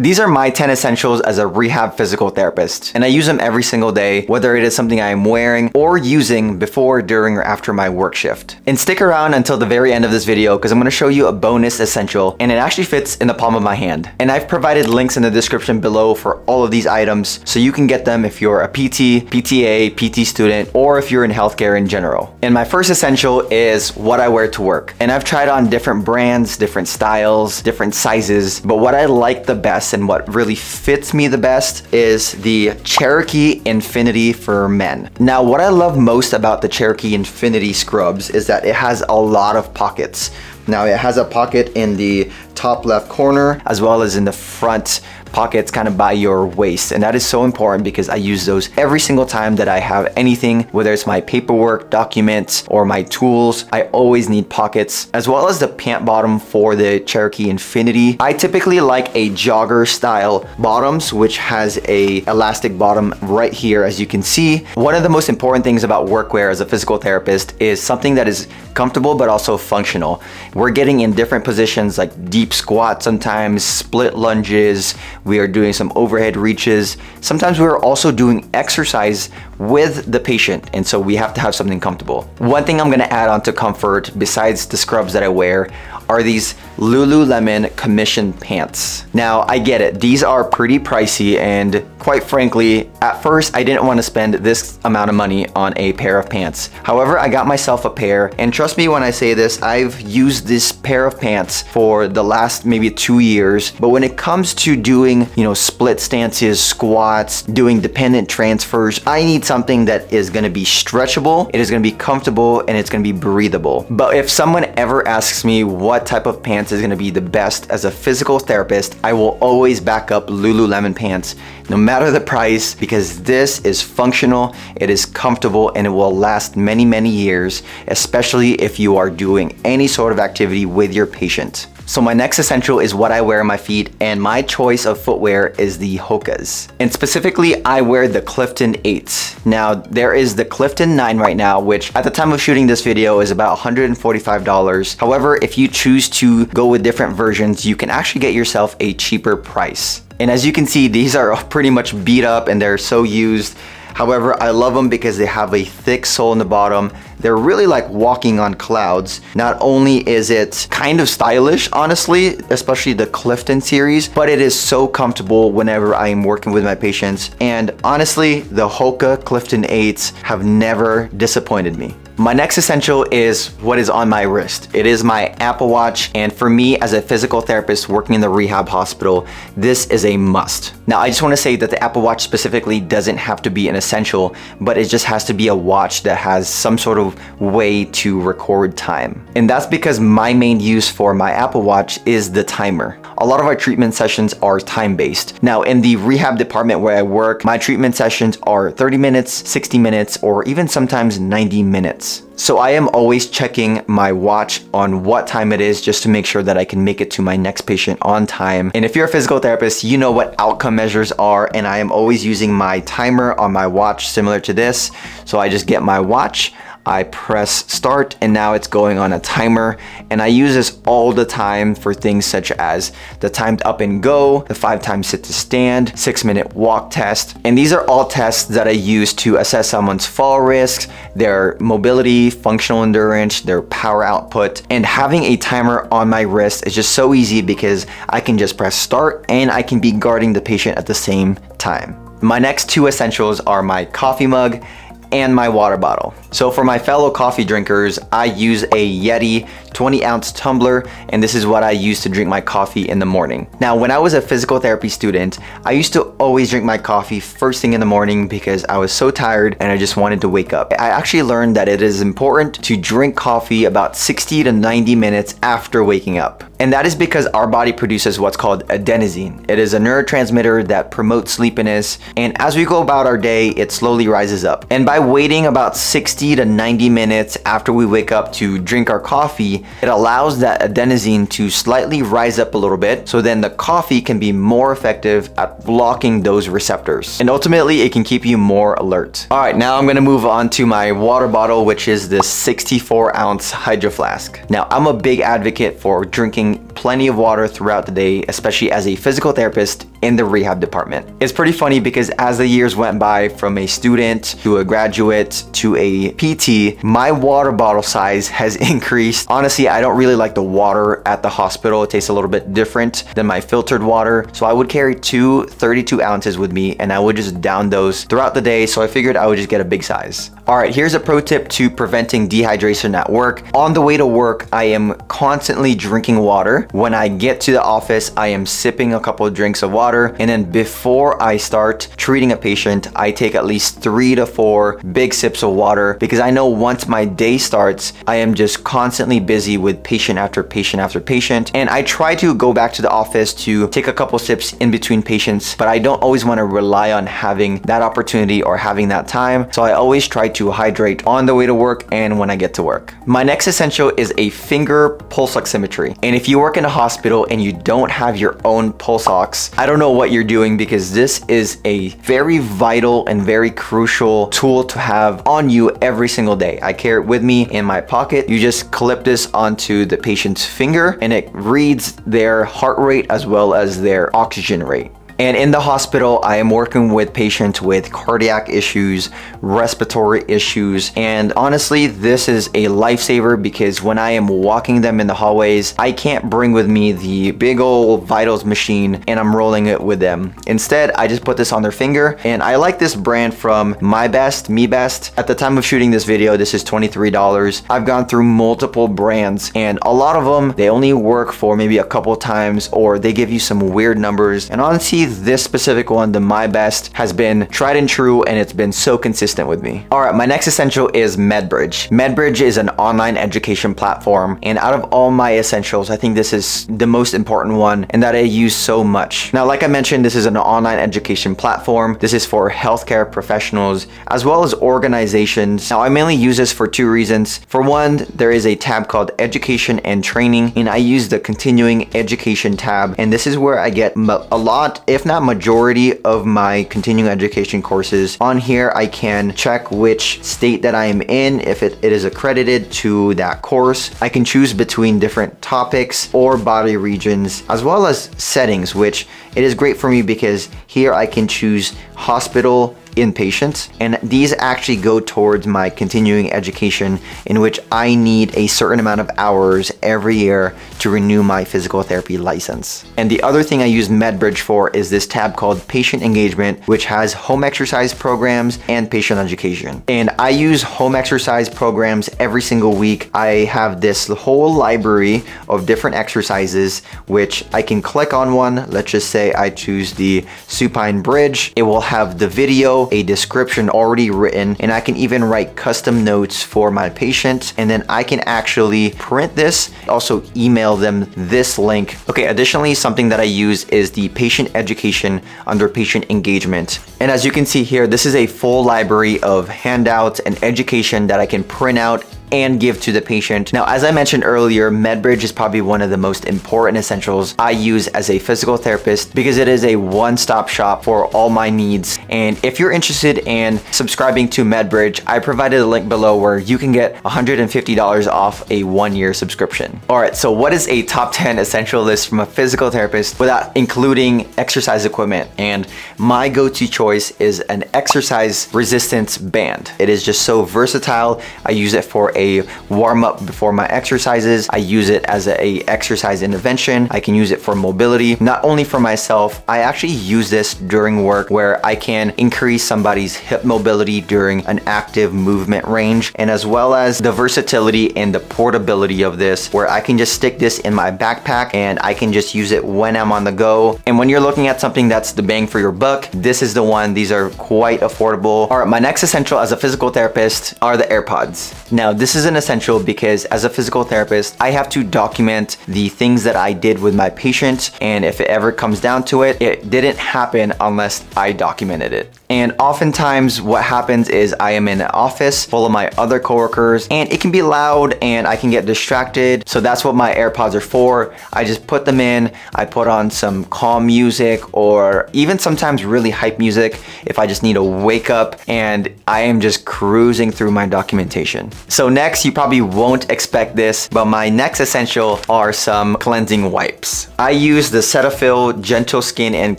These are my 10 essentials as a rehab physical therapist, and I use them every single day, whether it is something I am wearing or using before, during, or after my work shift. And stick around until the very end of this video because I'm going to show you a bonus essential, and it actually fits in the palm of my hand. And I've provided links in the description below for all of these items so you can get them if you're a PT, PTA, PT student, or if you're in healthcare in general. And my first essential is what I wear to work. And I've tried on different brands, different styles, different sizes, but what I like the best and what really fits me the best is the Cherokee Infinity for men. Now, what I love most about the Cherokee Infinity scrubs is that it has a lot of pockets. Now, it has a pocket in the top left corner as well as in the front pockets kind of by your waist, and that is so important because I use those every single time that I have anything, whether it's my paperwork, documents, or my tools. I always need pockets, as well as the pant bottom for the Cherokee Infinity. I typically like a jogger style bottoms, which has a elastic bottom right here, as you can see. One of the most important things about workwear as a physical therapist is something that is comfortable but also functional. We're getting in different positions like deep squats sometimes, split lunges, we are doing some overhead reaches. Sometimes we are also doing exercise with the patient, and so we have to have something comfortable. One thing I'm gonna add on to comfort besides the scrubs that I wear are these Lululemon commission pants. Now, I get it, these are pretty pricey, and quite frankly, at first I didn't want to spend this amount of money on a pair of pants. However, I got myself a pair, and trust me when I say this, I've used this pair of pants for the last maybe 2 years. But when it comes to doing, you know, split stances, squats, doing dependent transfers, I need something that is going to be stretchable, it is going to be comfortable, and it's going to be breathable. But if someone ever asks me what type of pants is going to be the best as a physical therapist, I will always back up Lululemon pants, no matter the price, because this is functional, it is comfortable, and it will last many, many years, especially if you are doing any sort of activity with your patient. So my next essential is what I wear on my feet, and my choice of footwear is the Hokas. And specifically, I wear the Clifton 8s. Now, there is the Clifton 9 right now, which at the time of shooting this video is about $145. However, if you choose to go with different versions, you can actually get yourself a cheaper price. And as you can see, these are pretty much beat up and they're so used. However, I love them because they have a thick sole in the bottom. They're really like walking on clouds. Not only is it kind of stylish, honestly, especially the Clifton series, but it is so comfortable whenever I am working with my patients. And honestly, the Hoka Clifton 8s have never disappointed me. My next essential is what is on my wrist. It is my Apple Watch, and for me as a physical therapist working in the rehab hospital, this is a must. Now, I just want to say that the Apple Watch specifically doesn't have to be an essential, but it just has to be a watch that has some sort of way to record time. And that's because my main use for my Apple Watch is the timer. A lot of our treatment sessions are time-based. Now, in the rehab department where I work, my treatment sessions are 30 minutes, 60 minutes, or even sometimes 90 minutes. So I am always checking my watch on what time it is just to make sure that I can make it to my next patient on time. And if you're a physical therapist, you know what outcome measures are, and I am always using my timer on my watch similar to this. So I just get my watch, I press start, and now it's going on a timer. And I use this all the time for things such as the timed up and go, the 5-time sit to stand, 6-minute walk test. And these are all tests that I use to assess someone's fall risks, their mobility, functional endurance, their power output. And having a timer on my wrist is just so easy because I can just press start and I can be guarding the patient at the same time. My next two essentials are my coffee mug and my water bottle. So for my fellow coffee drinkers, I use a Yeti 20-ounce tumbler, and this is what I use to drink my coffee in the morning. Now, when I was a physical therapy student, I used to always drink my coffee first thing in the morning because I was so tired and I just wanted to wake up. I actually learned that it is important to drink coffee about 60 to 90 minutes after waking up. And that is because our body produces what's called adenosine. It is a neurotransmitter that promotes sleepiness, and as we go about our day, it slowly rises up. And by by waiting about 60 to 90 minutes after we wake up to drink our coffee, it allows that adenosine to slightly rise up a little bit, so then the coffee can be more effective at blocking those receptors. And ultimately, it can keep you more alert. All right, now I'm gonna move on to my water bottle, which is this 64-ounce Hydro Flask. Now, I'm a big advocate for drinking plenty of water throughout the day, especially as a physical therapist in the rehab department. It's pretty funny because as the years went by, from a student to a graduate to a PT, my water bottle size has increased. Honestly, I don't really like the water at the hospital. It tastes a little bit different than my filtered water. So I would carry two 32 ounces with me and I would just down those throughout the day. So I figured I would just get a big size. All right, here's a pro tip to preventing dehydration at work. On the way to work, I am constantly drinking water. When I get to the office, I am sipping a couple of drinks of water. And then before I start treating a patient, I take at least 3 to 4 big sips of water, because I know once my day starts, I am just constantly busy with patient after patient after patient. And I try to go back to the office to take a couple sips in between patients, but I don't always want to rely on having that opportunity or having that time. So I always try to hydrate on the way to work and when I get to work. My next essential is a finger pulse oximetry. And if you work in a hospital and you don't have your own pulse ox, I don't know what you're doing, because this is a very vital and very crucial tool to have on you every single day. I carry it with me in my pocket. You just clip this onto the patient's finger and it reads their heart rate as well as their oxygen rate. And in the hospital, I am working with patients with cardiac issues, respiratory issues, and honestly, this is a lifesaver, because when I am walking them in the hallways, I can't bring with me the big old vitals machine and I'm rolling it with them. Instead, I just put this on their finger, and I like this brand from My Best, Me Best. At the time of shooting this video, this is $23. I've gone through multiple brands, and a lot of them, they only work for maybe a couple times, or they give you some weird numbers. And honestly, this specific one, the My Best, has been tried and true, and it's been so consistent with me. All right, my next essential is MedBridge. MedBridge is an online education platform, and out of all my essentials, I think this is the most important one and that I use so much. Now, like I mentioned, this is an online education platform. This is for healthcare professionals as well as organizations. Now, I mainly use this for 2 reasons. For one, there is a tab called Education and Training, and I use the Continuing Education tab, and this is where I get a lot, if not majority, of my continuing education courses. On here, I can check which state that I am in, if it is accredited to that course. I can choose between different topics or body regions, as well as settings, which it is great for me, because here I can choose hospital, inpatients, and these actually go towards my continuing education, in which I need a certain amount of hours every year to renew my physical therapy license. And the other thing I use MedBridge for is this tab called Patient Engagement, which has home exercise programs and patient education. And I use home exercise programs every single week. I have this whole library of different exercises, which I can click on one. Let's just say I choose the supine bridge. It will have the video, a description already written, and I can even write custom notes for my patient, and then I can actually print this, also email them this link. Okay, additionally, something that I use is the patient education under patient engagement. And as you can see here, this is a full library of handouts and education that I can print out and give to the patient. Now, as I mentioned earlier, MedBridge is probably one of the most important essentials I use as a physical therapist, because it is a one-stop shop for all my needs. And if you're interested in subscribing to MedBridge, I provided a link below where you can get $150 off a 1-year subscription. All right, so what is a top 10 essential list from a physical therapist without including exercise equipment? And my go-to choice is an exercise resistance band. It is just so versatile. I use it for a warm up before my exercises. I use it as a exercise intervention. I can use it for mobility, not only for myself. I actually use this during work, where I can increase somebody's hip mobility during an active movement range, and as well as the versatility and the portability of this, where I can just stick this in my backpack and I can just use it when I'm on the go. And when you're looking at something that's the bang for your buck, this is the one. These are quite affordable. All right, my next essential as a physical therapist are the AirPods. Now, this This is an essential because as a physical therapist, I have to document the things that I did with my patient, and if it ever comes down to it, it didn't happen unless I documented it. And oftentimes what happens is I am in an office full of my other coworkers and it can be loud and I can get distracted. So that's what my AirPods are for. I just put them in, I put on some calm music or even sometimes really hype music if I just need to wake up and I am just cruising through my documentation. So next, you probably won't expect this, but my next essential are some cleansing wipes. I use the Cetaphil Gentle Skin and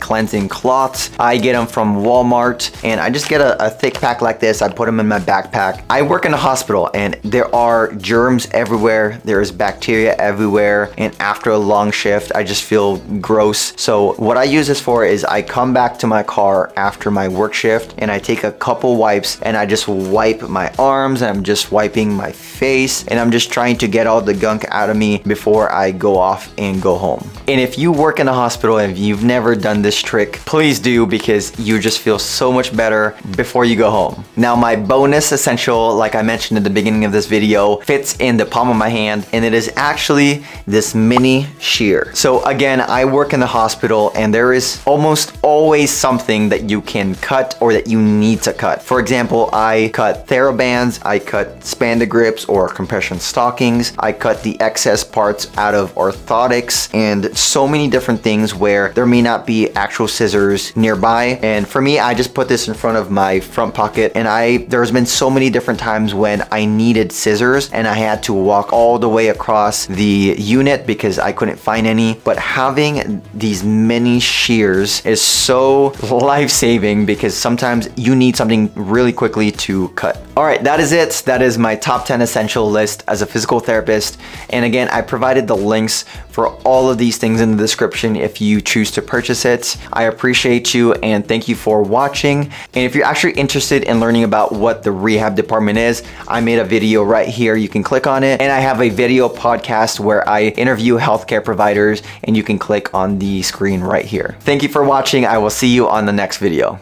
Cleansing Cloths. I get them from Walmart. And I just get a thick pack like this. I put them in my backpack. I work in a hospital and there are germs everywhere. There is bacteria everywhere. And after a long shift, I just feel gross. So what I use this for is I come back to my car after my work shift and I take a couple wipes and I just wipe my arms. And I'm just wiping my face and I'm just trying to get all the gunk out of me before I go off and go home. And if you work in a hospital and if you've never done this trick, please do, because you just feel so much better before you go home. Now my bonus essential, like I mentioned at the beginning of this video, fits in the palm of my hand, and it is actually this mini shear. So again, I work in the hospital and there is almost always something that you can cut or that you need to cut. For example, I cut TheraBands, I cut Spandegrips or compression stockings, I cut the excess parts out of orthotics, and so many different things where there may not be actual scissors nearby. And for me, I just put this in front of my front pocket, and there's been so many different times when I needed scissors and I had to walk all the way across the unit because I couldn't find any. But having these mini shears is so life-saving because sometimes you need something really quickly to cut. All right, that is it. That is my top 10 essential list as a physical therapist. And again, I provided the links for all of these things in the description if you choose to purchase it. I appreciate you and thank you for watching. And if you're actually interested in learning about what the rehab department is, I made a video right here. You can click on it. And I have a video podcast where I interview healthcare providers, and you can click on the screen right here. Thank you for watching. I will see you on the next video.